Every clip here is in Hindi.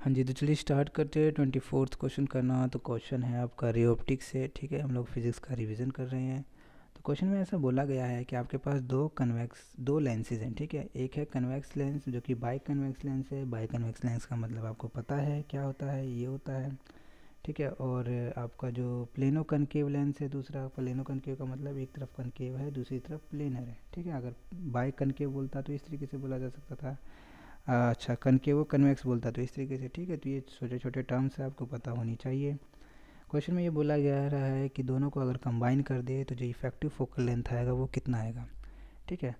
हाँ जी, तो चलिए स्टार्ट करते हैं 24वां क्वेश्चन करना। तो क्वेश्चन है आपका रे ऑप्टिक्स से। ठीक है, हम लोग फिजिक्स का रिवीजन कर रहे हैं। तो क्वेश्चन में ऐसा बोला गया है कि आपके पास दो लेंसेज हैं। ठीक है, एक है कन्वेक्स लेंस जो कि बाई कन्वेक्स लेंस है। बाई कन्वेक्स लेंस का मतलब आपको पता है क्या होता है, ये होता है। ठीक है, और आपका जो प्लेनो कनकेव लेंस है दूसरा, प्लेनो कनकेव का मतलब एक तरफ कनकेव है दूसरी तरफ प्लेनर है। ठीक है, अगर बाई कनकेव बोलता तो इस तरीके से बोला जा सकता था, अच्छा कनकेव कन्वेक्स बोलता तो इस तरीके से। ठीक है, तो ये छोटे छोटे टर्म्स है, आपको पता होनी चाहिए। क्वेश्चन में ये बोला जा रहा है कि दोनों को अगर कंबाइन कर दे तो जो इफेक्टिव फोकल लेंथ आएगा वो कितना आएगा। ठीक है,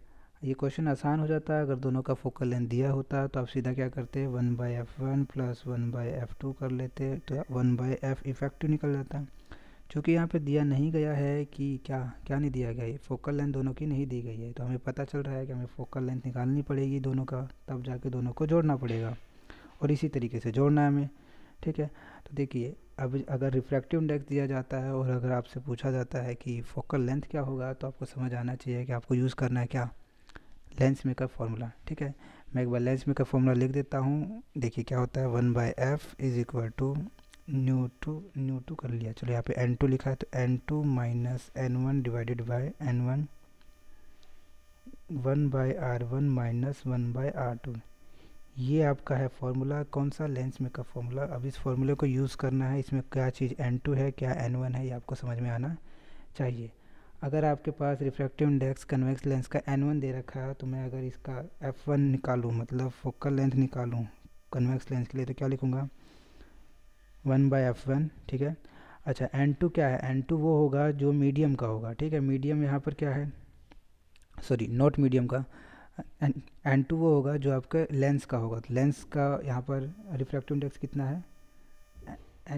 ये क्वेश्चन आसान हो जाता है अगर दोनों का फोकल लेंथ दिया होता। तो आप सीधा क्या करते हैं, 1/f1 प्लस 1/f2 कर लेते, तो 1/f इफेक्टिव निकल जाता। चूँकि यहाँ पे दिया नहीं गया है कि क्या नहीं दिया गया है, फोकल लेंथ दोनों की नहीं दी गई है, तो हमें पता चल रहा है कि हमें फोकल लेंथ निकालनी पड़ेगी दोनों का, तब जाके दोनों को जोड़ना पड़ेगा और इसी तरीके से जोड़ना है हमें। ठीक है, तो देखिए अब अगर रिफ्रैक्टिव इंडेक्स दिया जाता है और अगर आपसे पूछा जाता है कि फोकल लेंथ क्या होगा, तो आपको समझ आना चाहिए कि आपको यूज़ करना है क्या, लेंस मेकर फार्मूला। ठीक है, मैं एक बार लेंस मेकर फार्मूला लिख देता हूँ। देखिए क्या होता है, 1/f is equal to new two कर लिया, चलो यहाँ पे n2 लिखा है, तो n2 minus n1 divided by n1, 1/r1 minus 1/r2। ये आपका है फार्मूला, कौन सा, लेंस मेकर फार्मूला। अब इस फार्मूले को यूज़ करना है, इसमें क्या चीज़ n2 है क्या n1 है, ये आपको समझ में आना चाहिए। अगर आपके पास रिफ्रैक्टिव इंडेक्स कन्वेक्स लेंस का n1 दे रखा है, तो मैं अगर इसका f1 निकालूँ, मतलब फोकल लेंथ निकालूँ कन्वेक्स लेंस के लिए, तो क्या लिखूँगा, 1/f1। ठीक है, अच्छा n2 क्या है, n2 वो होगा जो मीडियम का होगा। ठीक है, मीडियम यहाँ पर क्या है, सॉरी नॉट मीडियम का, n2 वो होगा जो आपके लेंस का होगा। तो लेंस का यहाँ पर रिफ्रैक्टिव इंडेक्स कितना है,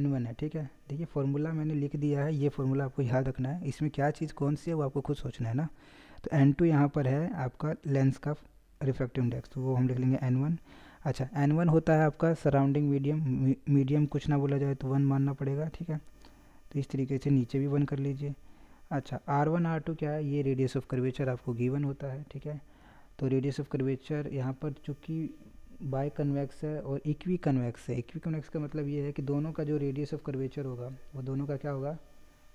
n1 है। ठीक है, देखिए फार्मूला मैंने लिख दिया है, ये फार्मूला आपको याद रखना है, इसमें क्या चीज़ कौन सी है वो आपको खुद सोचना है ना। तो n2 यहाँ पर है आपका लेंस का रिफ्रैक्टिव इंडेक्स, तो वो हम लिख लेंगे n1। अच्छा n1 होता है आपका सराउंडिंग मीडियम, मीडियम कुछ ना बोला जाए तो 1 मानना पड़ेगा। ठीक है, तो इस तरीके से नीचे भी 1 कर लीजिए। अच्छा r1 r2 क्या है, ये रेडियस ऑफ कर्वेचर आपको गिवन होता है। ठीक है, तो रेडियस ऑफ कर्वेचर यहाँ पर चूँकि बाय कन्वेक्स है और इक्वी कन्वेक्स है, इक्वी कन्वेक्स का मतलब ये है कि दोनों का जो रेडियस ऑफ कर्वेचर होगा वो दोनों का क्या होगा,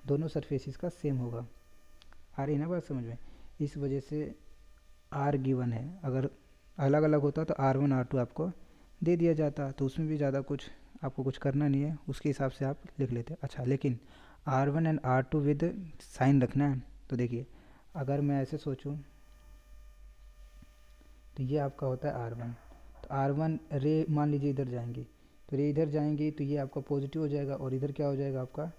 दोनों सरफेसिस का सेम होगा। आ रही है ना बात समझ में, इस वजह से r गिवन है। अगर अलग अलग होता तो R1 R2 आपको दे दिया जाता, तो उसमें भी ज़्यादा कुछ आपको कुछ करना नहीं है, उसके हिसाब से आप लिख लेते। अच्छा लेकिन R1 and R2 with sign रखना है, तो देखिए अगर मैं ऐसे सोचूं तो ये आपका होता है R1, तो R1 रे मान लीजिए इधर जाएंगी, तो रे इधर जाएंगी तो ये आपका पॉजिटिव हो जाएगा और इधर क्या हो जाएगा आपका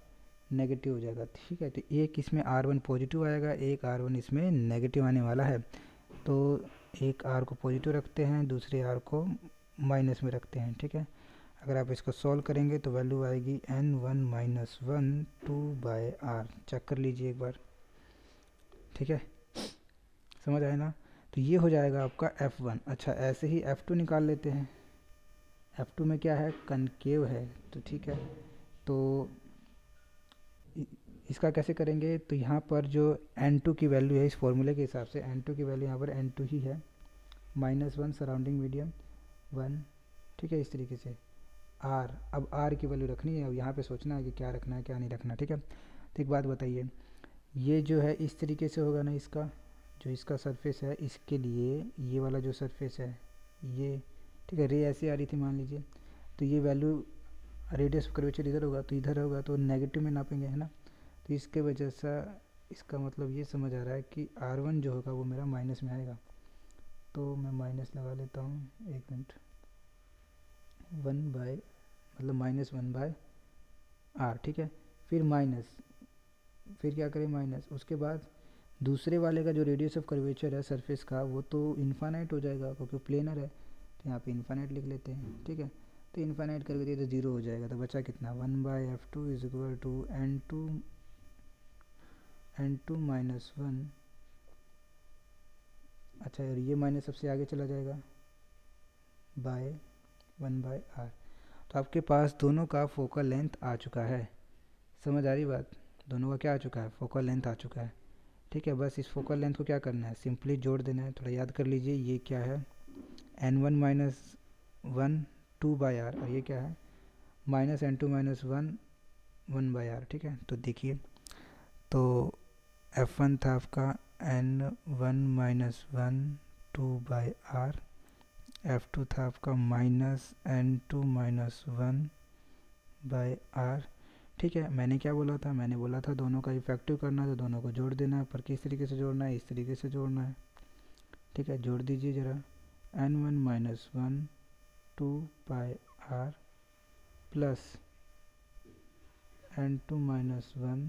नेगेटिव हो जाएगा। ठीक है, तो एक इसमें R1 पॉजिटिव आएगा, एक R1 इसमें नेगेटिव आने वाला है। तो एक आर को पॉजिटिव रखते हैं, दूसरे आर को माइनस में रखते हैं। ठीक है, अगर आप इसको सॉल्व करेंगे तो वैल्यू आएगी n1 - (1) 2/r। चेक कर लीजिए एक बार। ठीक है, समझ आए ना, तो ये हो जाएगा आपका f1। अच्छा ऐसे ही f2 निकाल लेते हैं, f2 में क्या है, कनकेव है। तो ठीक है, तो इसका कैसे करेंगे, तो यहाँ पर जो n2 की वैल्यू है इस फॉर्मूले के हिसाब से, n2 की वैल्यू यहाँ पर n2 ही है, -1 सराउंडिंग मीडियम 1। ठीक है, इस तरीके से r, अब r की वैल्यू रखनी है, अब यहाँ पे सोचना है कि क्या रखना है क्या नहीं रखना। ठीक है, तो एक बात बताइए, ये जो है इस तरीके से होगा ना, इसका जो इसका सरफेस है, इसके लिए ये वाला जो सरफेस है ये, ठीक है, रे ऐसे आ रही थी मान लीजिए, तो ये वैल्यू रेडियस ऑफ कर्वेचर इधर होगा तो इधर होगा, तो नेगेटिव में नापेंगे है ना, तो इसके वजह से इसका मतलब ये समझ आ रहा है कि R1 जो होगा वो मेरा माइनस में आएगा। तो मैं माइनस लगा लेता हूँ, एक मिनट, 1/, मतलब -1/r। ठीक है, फिर माइनस, फिर क्या करें माइनस, उसके बाद दूसरे वाले का जो रेडियस ऑफ कर्वेचर है सरफेस का वो तो इन्फानाइट हो जाएगा क्योंकि प्लेनर है, तो यहाँ पे इन्फानाइट लिख लेते हैं। ठीक है, तो इन्फानाइट करके दिए तो जीरो हो जाएगा, तो बचा कितना, 1/f2 is equal to n2 -1। अच्छा और ये माइनस सबसे आगे चला जाएगा बाय 1/r। तो आपके पास दोनों का फोकल लेंथ आ चुका है, समझ आ रही बात, दोनों का क्या आ चुका है, फोकल लेंथ आ चुका है। ठीक है, बस इस फोकल लेंथ को क्या करना है, सिंपली जोड़ देना है। थोड़ा याद कर लीजिए, ये क्या है, n1 -1 टू बाई आर, और ये क्या है minus N two minus one one by R. ठीक है, तो देखिए तो एफ वन था आपका N one minus one two by R, F two था आपका minus N two minus one by R. ठीक है, मैंने क्या बोला था, मैंने बोला था दोनों का इफेक्टिव करना है तो दोनों को जोड़ देना है, पर किस तरीके से जोड़ना है, इस तरीके से जोड़ना है। ठीक है, जोड़ दीजिए ज़रा, N one minus one two by R plus N two minus one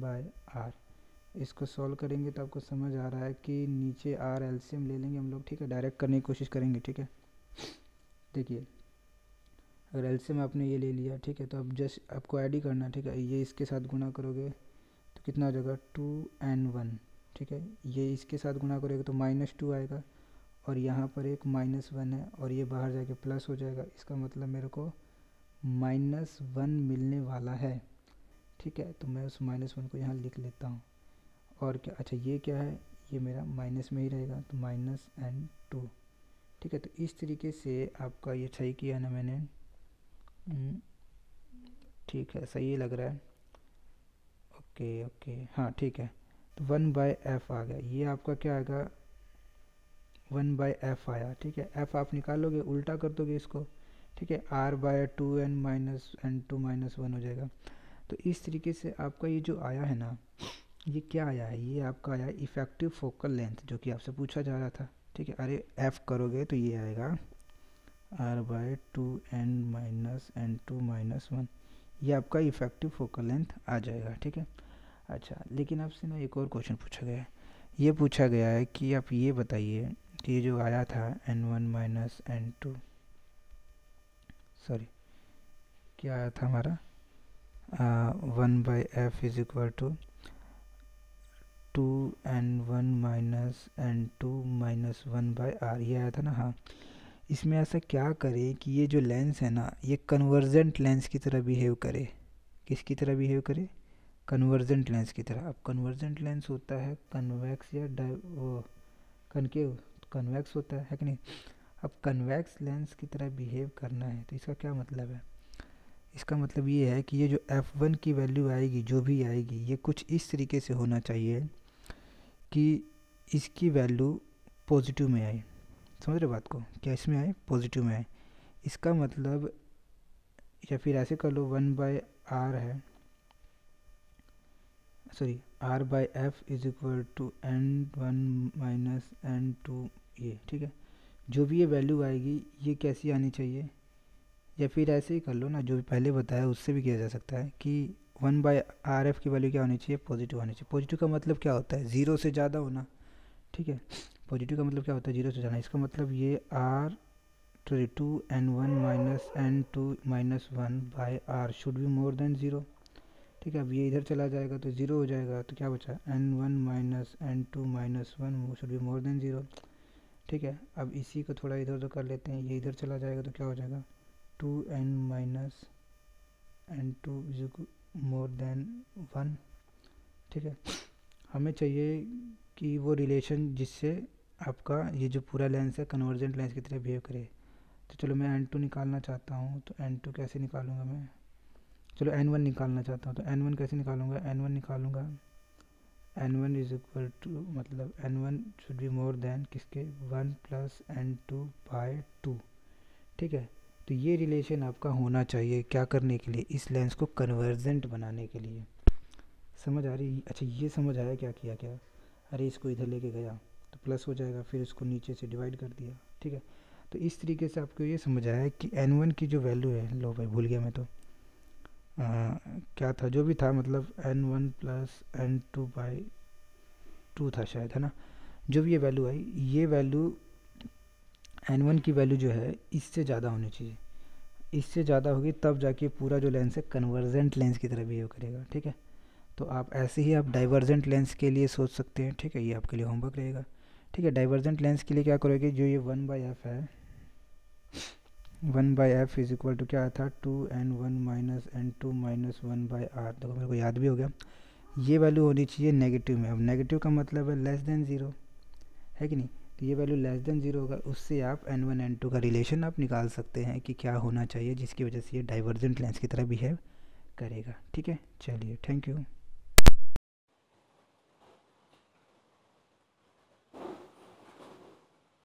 by R. इसको सॉल्व करेंगे तो आपको समझ आ रहा है कि नीचे आर एलसीएम ले लेंगे हम लोग। ठीक है, डायरेक्ट करने की कोशिश करेंगे। ठीक है, देखिए अगर एलसीएम आपने ये ले लिया, ठीक है, तो अब जस्ट आपको ऐड ही करना है। ठीक है, ये इसके साथ गुणा करोगे तो कितना हो जाएगा 2n1। ठीक है, ये इसके साथ गुणा करोगे तो माइनस टू आएगा, और यहाँ पर एक माइनस वन है और ये बाहर जाके प्लस हो जाएगा। इसका मतलब मेरे को माइनस वन मिलने वाला है। ठीक है, तो मैं उस माइनस वन को यहाँ लिख लेता हूँ। और क्या, अच्छा ये क्या है, ये मेरा माइनस में ही रहेगा तो माइनस एन टू। ठीक है, तो इस तरीके से आपका ये सही किया ना मैंने। ठीक है, सही लग रहा है, ओके ओके, हाँ ठीक है। तो वन बाय एफ़ आ गया, ये आपका क्या आएगा वन बाय एफ़ आया। ठीक है, एफ़ आप निकालोगे, उल्टा कर दोगे इसको। ठीक है, R by two N minus N two minus one हो जाएगा। तो इस तरीके से आपका ये जो आया है ना, ये क्या आया है, ये आपका आया इफेक्टिव फोकल लेंथ, जो कि आपसे पूछा जा रहा था। ठीक है, अरे एफ़ करोगे तो ये आएगा R by two N two minus one, ये आपका इफेक्टिव फोकल लेंथ आ जाएगा। ठीक है, अच्छा लेकिन आपसे ना एक और क्वेश्चन पूछा गया है, ये पूछा गया है कि आप ये बताइए कि ये जो आया था N one minus N two, sorry क्या आया था हमारा one by F is equal to two N one minus N two minus one by R, ये आया था ना। हाँ, इसमें ऐसा क्या करें कि ये जो लेंस है ना, ये कन्वर्जेंट लेंस की तरह बिहेव करे। किसकी तरह बिहेव करे, कन्वर्जेंट लेंस की तरह। अब कन्वर्जेंट लेंस होता है कन्वैक्स या कनकेव, कन्वैक्स होता है कि नहीं। अब कन्वैक्स लेंस की तरह बिहेव करना है तो इसका क्या मतलब है, इसका मतलब ये है कि ये जो f1 की वैल्यू आएगी, जो भी आएगी, ये कुछ इस तरीके से होना चाहिए कि इसकी वैल्यू पॉजिटिव में आए। समझ रहे बात को, क्या इसमें आए, पॉजिटिव में आए। इसका मतलब, या फिर ऐसे कर लो, वन बाय आर है, sorry R by F is equal to N one minus N two, ये ठीक है। जो भी ये वैल्यू आएगी ये कैसी आनी चाहिए, या फिर ऐसे ही कर लो ना, जो भी पहले बताया उससे भी किया जा सकता है कि वन बाई आर एफ की वैल्यू क्या होनी चाहिए, पॉजिटिव होनी चाहिए। पॉजिटिव का मतलब क्या होता है, ज़ीरो से ज़्यादा होना। ठीक है, पॉजिटिव का मतलब क्या होता है, जीरो से जाना। इसका मतलब ये R sorry two N one minus N two minus one by R should be more than zero. ठीक है, अब ये इधर चला जाएगा तो ज़ीरो हो जाएगा, तो क्या बचा, N one minus N two minus one should be more than zero. ठीक है, अब इसी को थोड़ा इधर उधर कर लेते हैं, ये इधर चला जाएगा तो क्या हो जाएगा, two N minus N two is more than one. ठीक है, हमें चाहिए कि वो रिलेशन जिससे आपका ये जो पूरा लेंस है कन्वर्जेंट लेंस की तरह बिहेव करे। तो चलो मैं n2 निकालना चाहता हूँ, तो n2 कैसे निकालूंगा मैं, चलो n1 निकालना चाहता हूँ तो n1 कैसे निकालूंगा, n1 निकालूंगा n1 इज इक्वल टू, मतलब n1 should be more than किसके, 1 प्लस n2 बाय 2। ठीक है, तो ये रिलेशन आपका होना चाहिए क्या करने के लिए, इस लेंस को कन्वर्जेंट बनाने के लिए। समझ आ रही, अच्छा ये समझ आया क्या किया क्या, अरे इसको इधर लेके गया तो प्लस हो जाएगा, फिर इसको नीचे से डिवाइड कर दिया। ठीक है, तो इस तरीके से आपको ये समझ आया कि n1 की जो वैल्यू है, लो भाई भूल गया मैं तो क्या था, जो भी था, मतलब n1 प्लस n2 बाई 2 था शायद, है ना। जो भी ये वैल्यू आई, ये वैल्यू n1 की वैल्यू जो है इससे ज़्यादा होनी चाहिए, इससे ज़्यादा होगी तब जाके पूरा जो लेंस है कन्वर्जेंट लेंस की तरह बिहेव करेगा। ठीक है, तो आप ऐसे ही आप डाइवर्जेंट लेंस के लिए सोच सकते हैं। ठीक है, ये आपके लिए होमवर्क रहेगा। ठीक है, डाइवर्जेंट लेंस के लिए क्या करोगे, जो ये वन बाई एफ है, one by F is equal to क्या आया था, two N one minus N two minus one by are. देखो मेरे को याद भी हो गया, ये वैल्यू होनी चाहिए नेगेटिव में। अब नेगेटिव का मतलब है लेस देन ज़ीरो, है कि नहीं। तो ये वैल्यू लेस देन जीरो होगा, उससे आप N1 N2 का रिलेशन आप निकाल सकते हैं कि क्या होना चाहिए जिसकी वजह से ये डाइवर्जेंट लेंस की तरह बिहेव करेगा। ठीक है, चलिए, थैंक यू।